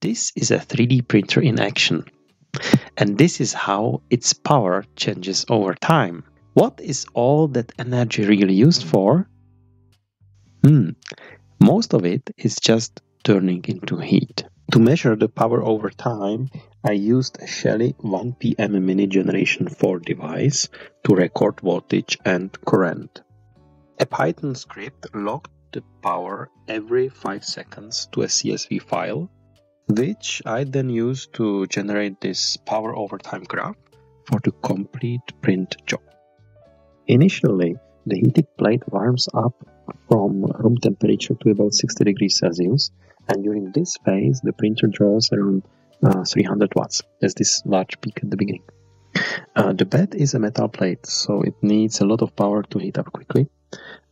This is a 3D printer in action. And this is how its power changes over time. What is all that energy really used for? Most of it is just turning into heat. To measure the power over time, I used a Shelly 1PM Mini Gen4 device to record voltage and current. A Python script logged the power every 5 seconds to a CSV file, which I then used to generate this power over time graph for the complete print job. Initially, the heated plate warms up from room temperature to about 60 degrees Celsius, and during this phase the printer draws around 300 watts as this large peak at the beginning. The bed is a metal plate, so it needs a lot of power to heat up quickly,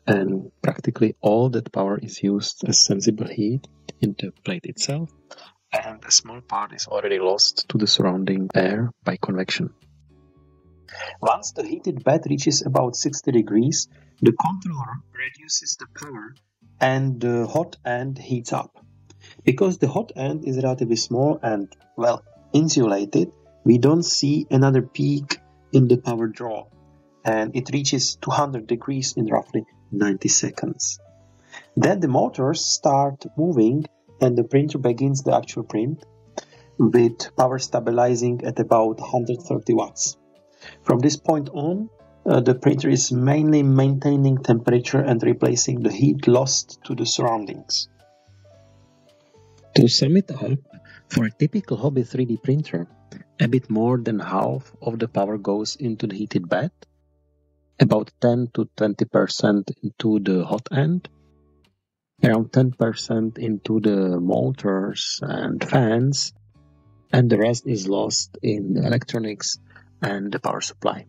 and practically all that power is used as sensible heat in the plate itself, and a small part is already lost to the surrounding air by convection. Once the heated bed reaches about 60 degrees, the controller reduces the power and the hot end heats up. Because the hot end is relatively small and, well, insulated, we don't see another peak in the power draw, and it reaches 200 degrees in roughly 90 seconds. Then the motors start moving and the printer begins the actual print with power stabilizing at about 130 watts. From this point on, the printer is mainly maintaining temperature and replacing the heat lost to the surroundings. To sum it up, for a typical hobby 3D printer, a bit more than half of the power goes into the heated bed, about 10 to 20% into the hot end, around 10% into the motors and fans, and the rest is lost in electronics and the power supply.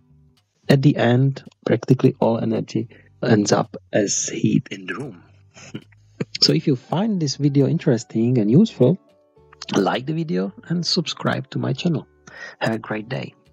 At the end, practically all energy ends up as heat in the room. So if you find this video interesting and useful, like the video and subscribe to my channel. Have a great day.